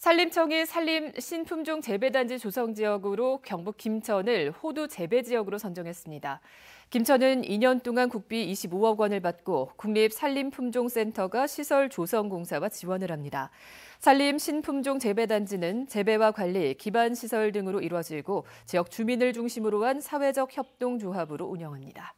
산림청이 산림신품종재배단지 조성지역으로 경북 김천을 호두 재배지역으로 선정했습니다. 김천은 2년 동안 국비 25억 원을 받고 국립산림품종센터가 시설 조성 공사와 지원을 합니다. 산림신품종재배단지는 재배와 관리, 기반시설 등으로 이루어지고 지역 주민을 중심으로 한 사회적협동조합으로 운영합니다.